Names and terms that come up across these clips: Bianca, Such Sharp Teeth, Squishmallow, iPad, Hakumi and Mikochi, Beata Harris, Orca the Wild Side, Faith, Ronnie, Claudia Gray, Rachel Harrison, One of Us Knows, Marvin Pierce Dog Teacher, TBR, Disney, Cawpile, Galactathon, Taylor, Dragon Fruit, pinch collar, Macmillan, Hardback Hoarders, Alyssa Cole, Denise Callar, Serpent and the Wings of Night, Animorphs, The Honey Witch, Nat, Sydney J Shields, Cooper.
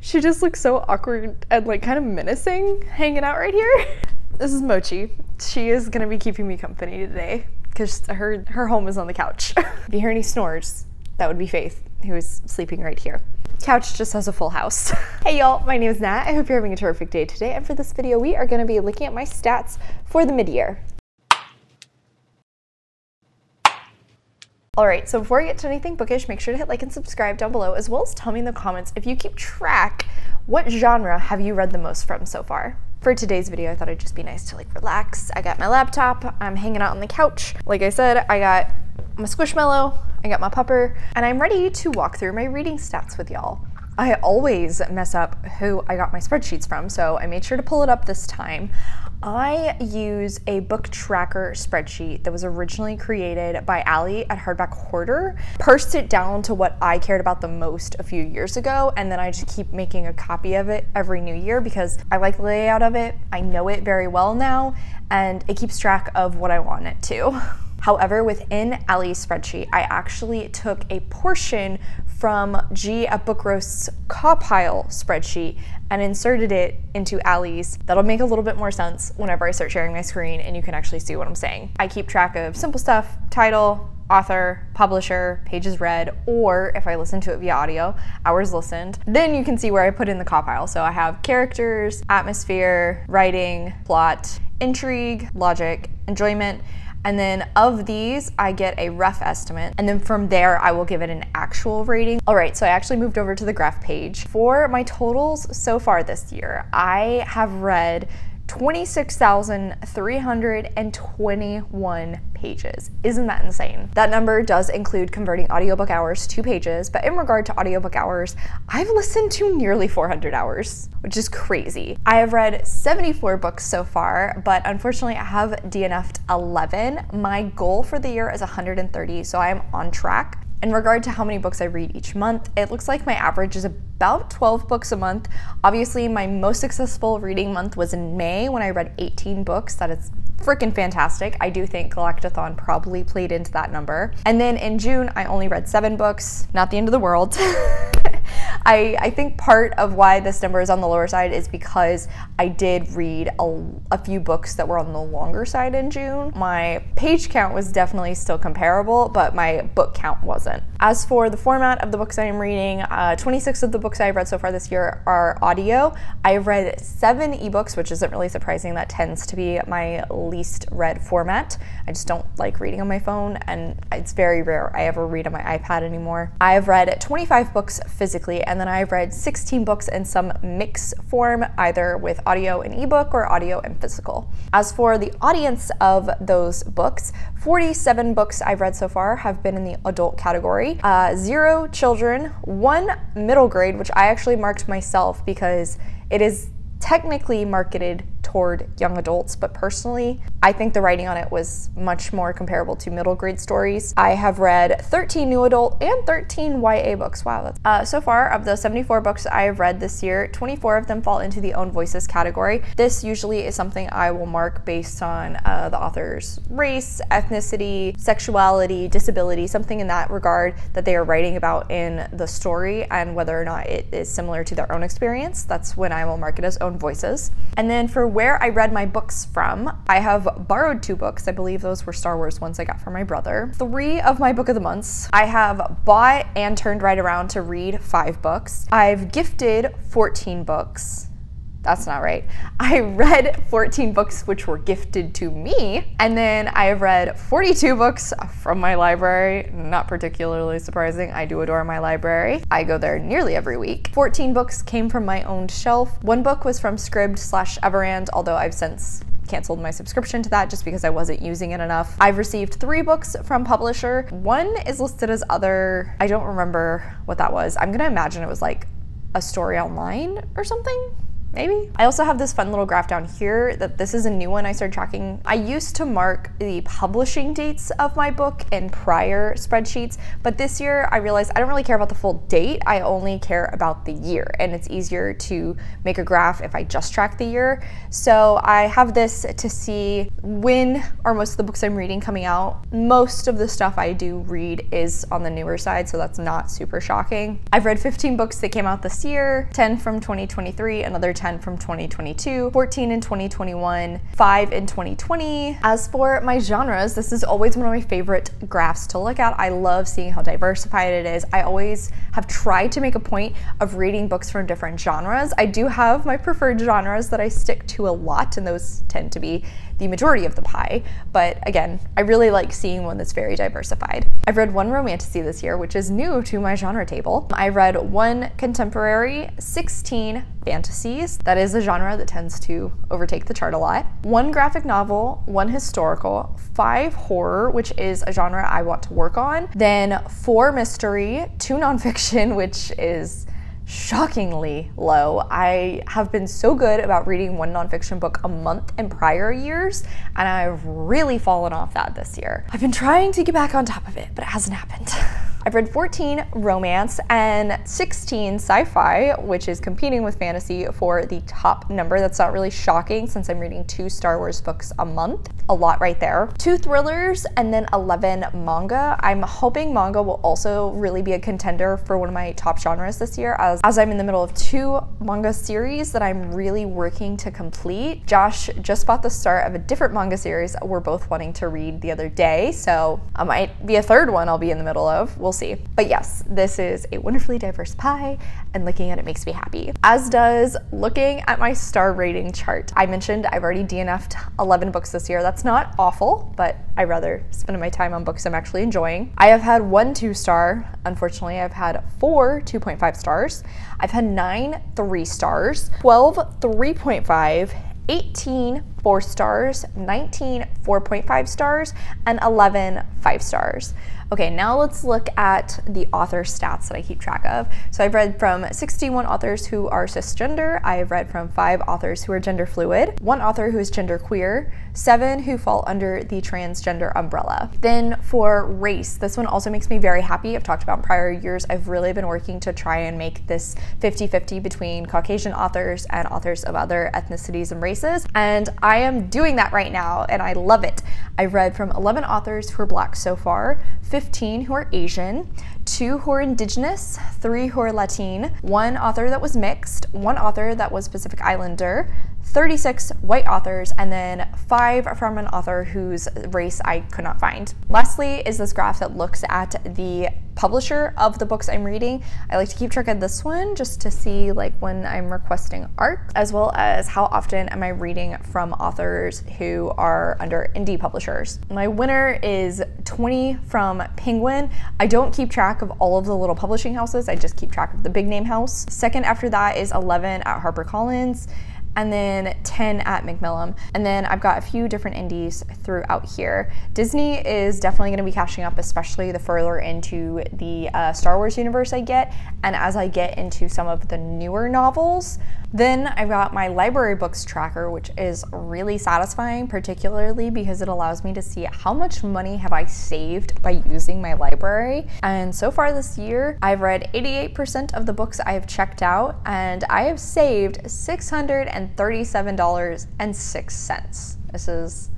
She just looks so awkward and like kind of menacing hanging out right here. This is Mochi. She is gonna be keeping me company today because her home is on the couch. If you hear any snores, that would be Faith, who is sleeping right here. Couch just has a full house. Hey y'all, my name is Nat. I hope you're having a terrific day today. And for this video, we are gonna be looking at my stats for the mid-year. All right, so before I get to anything bookish, make sure to hit like and subscribe down below, as well as tell me in the comments if you keep track, what genre have you read the most from so far? For today's video, I thought it'd just be nice to like relax. I got my laptop, I'm hanging out on the couch. Like I said, I got my squishmallow, I got my pupper, and I'm ready to walk through my reading stats with y'all. I always mess up who I got my spreadsheets from, so I made sure to pull it up this time. I use a book tracker spreadsheet that was originally created by Ali at Hardback Hoarder, parsed it down to what I cared about the most a few years ago, and then I just keep making a copy of it every new year because I like the layout of it, I know it very well now, and it keeps track of what I want it to. However, within Allie's spreadsheet, I actually took a portion from G at Book Roast's Cawpile spreadsheet and inserted it into Allie's. That'll make a little bit more sense whenever I start sharing my screen and you can actually see what I'm saying. I keep track of simple stuff, title, author, publisher, pages read, or if I listen to it via audio, hours listened. Then you can see where I put in the cawpile. So I have characters, atmosphere, writing, plot, intrigue, logic, enjoyment, and then of these, I get a rough estimate, and then from there, I will give it an actual rating. All right, so I actually moved over to the graph page. For my totals so far this year, I have read 26,321 pages. Isn't that insane? That number does include converting audiobook hours to pages, but in regard to audiobook hours, I've listened to nearly 400 hours, which is crazy. I have read 74 books so far, but unfortunately I have DNF'd 11. My goal for the year is 130, so I am on track. In regard to how many books I read each month, it looks like my average is about 12 books a month. Obviously, my most successful reading month was in May when I read 18 books. That is freaking fantastic. I do think Galactathon probably played into that number. And then in June, I only read 7 books. Not the end of the world. I think part of why this number is on the lower side is because I did read a few books that were on the longer side in June. My page count was definitely still comparable, but my book count wasn't. As for the format of the books I am reading, 26 of the books I've read so far this year are audio. I've read 7 ebooks, which isn't really surprising. That tends to be my least read format. I just don't like reading on my phone, and it's very rare I ever read on my iPad anymore. I've read 25 books physically, and then I've read 16 books in some mix form, either with audio and ebook or audio and physical. As for the audience of those books, 47 books I've read so far have been in the adult category, 0 children, 1 middle grade, which I actually marked myself because it is technically marketed toward young adults, but personally, I think the writing on it was much more comparable to middle grade stories. I have read 13 new adult and 13 YA books. Wow. That's, so far, of the 74 books I have read this year, 24 of them fall into the Own Voices category. This usually is something I will mark based on the author's race, ethnicity, sexuality, disability, something in that regard that they are writing about in the story and whether or not it is similar to their own experience. That's when I will mark it as Own Voices. And then for where I read my books from, I have borrowed 2 books. I believe those were Star Wars ones I got from my brother. 3 of my book of the months. I have bought and turned right around to read 5 books. I've gifted 14 books. That's not right. I read 14 books which were gifted to me, and then I have read 42 books from my library. Not particularly surprising. I do adore my library. I go there nearly every week. 14 books came from my own shelf. 1 book was from Scribd/Everand, although I've since canceled my subscription to that just because I wasn't using it enough. I've received 3 books from publisher. 1 is listed as other. I don't remember what that was. I'm gonna imagine it was like a story online or something. maybe? I also have this fun little graph down here that this is a new one I started tracking. I used to mark the publishing dates of my book in prior spreadsheets, but this year I realized I don't really care about the full date, I only care about the year, and it's easier to make a graph if I just track the year. So I have this to see when are most of the books I'm reading coming out. Most of the stuff I do read is on the newer side, so that's not super shocking. I've read 15 books that came out this year, 10 from 2023, another 10 from 2022, 14 in 2021, 5 in 2020. As for my genres, this is always one of my favorite graphs to look at. I love seeing how diversified it is. I always have tried to make a point of reading books from different genres. I do have my preferred genres that I stick to a lot, and those tend to be the majority of the pie, but again, I really like seeing one that's very diversified. I've read one romantasy this year, which is new to my genre table. I read one contemporary, 16 fantasies. That is a genre that tends to overtake the chart a lot. One graphic novel, one historical, 5 horror, which is a genre I want to work on, then 4 mystery, 2 nonfiction, which is shockingly low. I have been so good about reading one nonfiction book a month in prior years, and I've really fallen off that this year. I've been trying to get back on top of it, but it hasn't happened. I've read 14 romance and 16 sci-fi, which is competing with fantasy for the top number. That's not really shocking since I'm reading 2 Star Wars books a month. A lot right there. 2 thrillers and then 11 manga. I'm hoping manga will also really be a contender for one of my top genres this year, as I'm in the middle of 2 manga series that I'm really working to complete. Josh just bought the start of a different manga series we're both wanting to read the other day, so I might be a third one I'll be in the middle of. We'll see. But yes, this is a wonderfully diverse pie, and looking at it makes me happy, as does looking at my star rating chart. I mentioned I've already DNF'd 11 books this year. That's not awful, but I'd rather spend my time on books I'm actually enjoying. I have had 1 2-star. Unfortunately, I've had 4 2.5 stars. I've had 9 3 stars, 12 3.5, 18 4 stars, 19 4.5 stars, and 11 5 stars. Okay, now let's look at the author stats that I keep track of. So I've read from 61 authors who are cisgender, I've read from 5 authors who are gender fluid, 1 author who is genderqueer, 7 who fall under the transgender umbrella. Then for race, this one also makes me very happy. I've talked about in prior years, I've really been working to try and make this 50-50 between Caucasian authors and authors of other ethnicities and races, and I am doing that right now, and I love it. I've read from 11 authors who are Black so far, 15 who are Asian, 2 who are Indigenous, 3 who are Latin, 1 author that was mixed, 1 author that was Pacific Islander, 36 white authors, and then 5 from an author whose race I could not find. Lastly is this graph that looks at the publisher of the books I'm reading. I like to keep track of this one just to see like when I'm requesting ARC, as well as how often am I reading from authors who are under indie publishers. My winner is 20 from Penguin. I don't keep track of all of the little publishing houses, I just keep track of the big name house. Second after that is 11 at HarperCollins, and then 10 at Macmillan. And then I've got a few different indies throughout here. Disney is definitely gonna be catching up, especially the further into the Star Wars universe I get, and as I get into some of the newer novels. Then I've got my library books tracker, which is really satisfying, particularly because it allows me to see how much money have I saved by using my library. And so far this year, I've read 88% of the books I have checked out, and I have saved $637.06. This is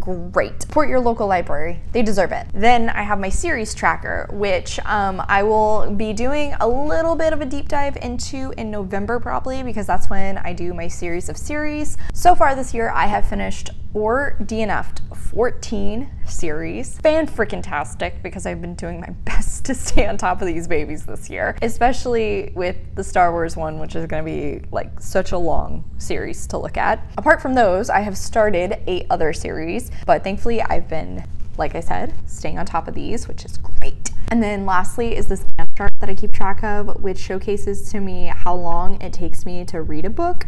great. Support your local library. They deserve it. Then I have my series tracker, which I will be doing a little bit of a deep dive into in November probably, because that's when I do my series of series. So far this year, I have finished or DNF'd 14 series. Fan-freaking-tastic, because I've been doing my best to stay on top of these babies this year, especially with the Star Wars one, which is gonna be like such a long series to look at. Apart from those, I have started 8 other series, but thankfully I've been, like I said, staying on top of these, which is great. And then lastly is this Gantt chart that I keep track of, which showcases to me how long it takes me to read a book.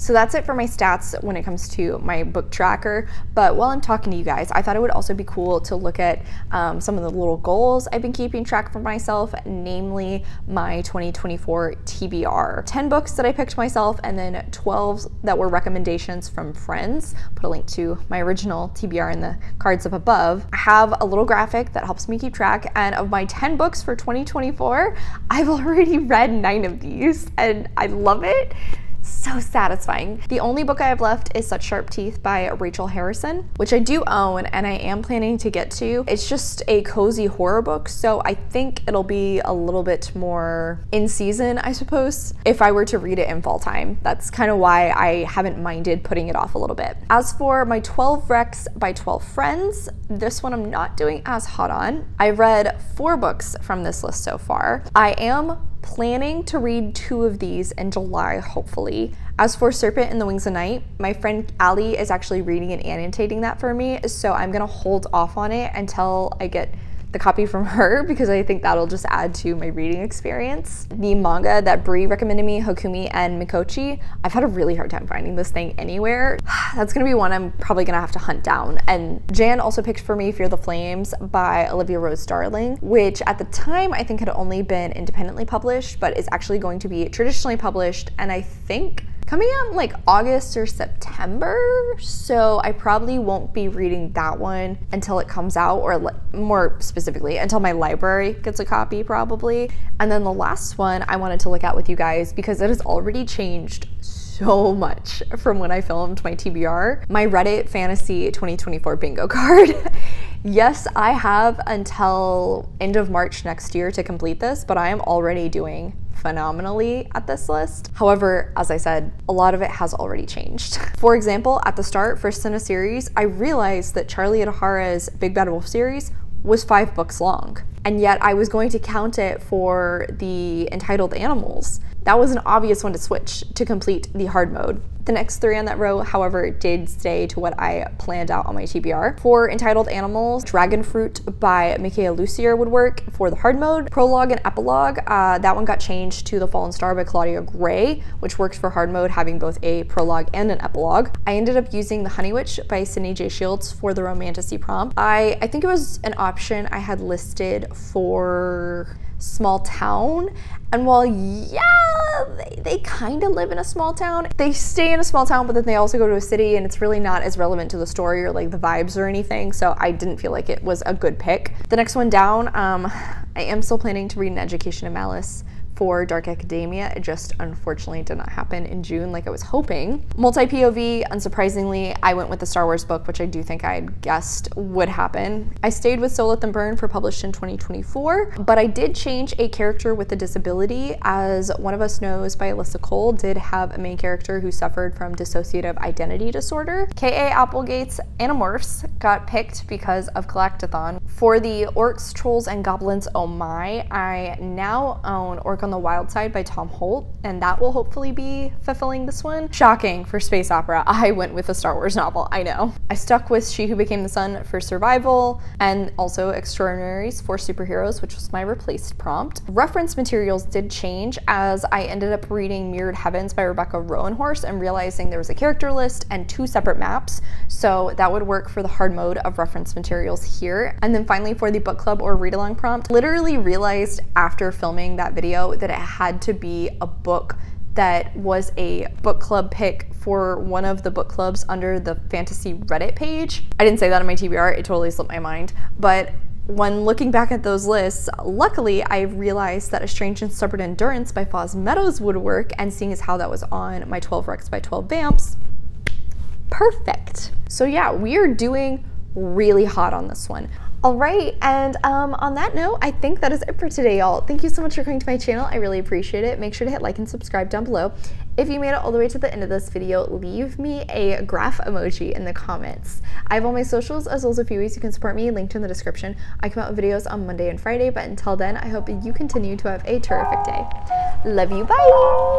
So that's it for my stats when it comes to my book tracker. But while I'm talking to you guys, I thought it would also be cool to look at some of the little goals I've been keeping track for myself, namely my 2024 TBR. 10 books that I picked myself and then 12 that were recommendations from friends. Put a link to my original TBR in the cards up above. I have a little graphic that helps me keep track, and of my 10 books for 2024, I've already read 9 of these and I love it. So satisfying. The only book I have left is Such Sharp Teeth by Rachel Harrison, which I do own and I am planning to get to. It's just a cozy horror book, so I think it'll be a little bit more in season, I suppose, if I were to read it in fall time. That's kind of why I haven't minded putting it off a little bit. As for my 12 recs by 12 friends, this one I'm not doing as hot on. I read 4 books from this list so far. I am planning to read 2 of these in July, hopefully. As for Serpent and the Wings of Night, my friend Ali is actually reading and annotating that for me, so I'm gonna hold off on it until I get the copy from her, because I think that'll just add to my reading experience. The manga that Brie recommended me, Hakumi and Mikochi, I've had a really hard time finding this thing anywhere. That's gonna be one I'm probably gonna have to hunt down. And Jan also picked for me Fear the Flames by Olivia Rose Darling, which at the time I think had only been independently published, but is actually going to be traditionally published, and I think coming out in like August or September, so I probably won't be reading that one until it comes out, or more specifically, until my library gets a copy probably. And then the last one I wanted to look at with you guys, because it has already changed so much from when I filmed my TBR, my Reddit Fantasy 2024 bingo card. Yes, I have until end of March next year to complete this, but I am already doing phenomenally at this list. However, as I said, a lot of it has already changed. For example, at the start, first in a series, I realized that Charlie Adahara's Big Bad Wolf series was 5 books long, and yet I was going to count it for the entitled animals. That was an obvious one to switch to complete the hard mode. The next 3 on that row, however, did stay to what I planned out on my TBR. For entitled animals, Dragon Fruit by Micaela Lucier would work for the hard mode. Prologue and epilogue, that one got changed to The Fallen Star by Claudia Gray, which worked for hard mode, having both a prologue and an epilogue. I ended up using The Honey Witch by Sydney J Shields for the romantasy prompt. I think it was an option I had listed for small town, and while yeah, they kind of live in a small town, they stay in a small town, but then they also go to a city, and it's really not as relevant to the story or like the vibes or anything, so I didn't feel like it was a good pick. The next one down, I am still planning to read An Education of Malice for Dark Academia. It just unfortunately did not happen in June like I was hoping. Multi-POV, unsurprisingly, I went with the Star Wars book, which I do think I had guessed would happen. I stayed with So Let Them Burn for published in 2024, but I did change a character with a disability, as One of Us Knows by Alyssa Cole did have a main character who suffered from dissociative identity disorder. K.A. Applegate's Animorphs got picked because of Galactathon. For the Orcs, Trolls, and Goblins Oh My, I now own Orca the Wild Side by Tom Holt, and that will hopefully be fulfilling this one. Shocking for space opera, I went with a Star Wars novel, I know. I stuck with She Who Became the Sun for survival, and also Extraordinaries for superheroes, which was my replaced prompt. Reference materials did change, as I ended up reading Mirrored Heavens by Rebecca Roanhorse and realizing there was a character list and 2 separate maps, so that would work for the hard mode of reference materials here. And then finally, for the book club or read-along prompt, literally realized after filming that video that it had to be a book that was a book club pick for one of the book clubs under the fantasy Reddit page. I didn't say that in my TBR, it totally slipped my mind, but when looking back at those lists, luckily I realized that Estranged and Stubborn Endurance by Foz Meadows would work, and seeing as how that was on my 12 Recs by 12 Vamps, perfect. So yeah, we are doing really hot on this one. All right, and on that note, I think that is it for today, y'all. Thank you so much for coming to my channel. I really appreciate it. Make sure to hit like and subscribe down below. If you made it all the way to the end of this video, leave me a graph emoji in the comments. I have all my socials as well as a few ways you can support me, linked in the description. I come out with videos on Monday and Friday, but until then, I hope you continue to have a terrific day. Love you, bye!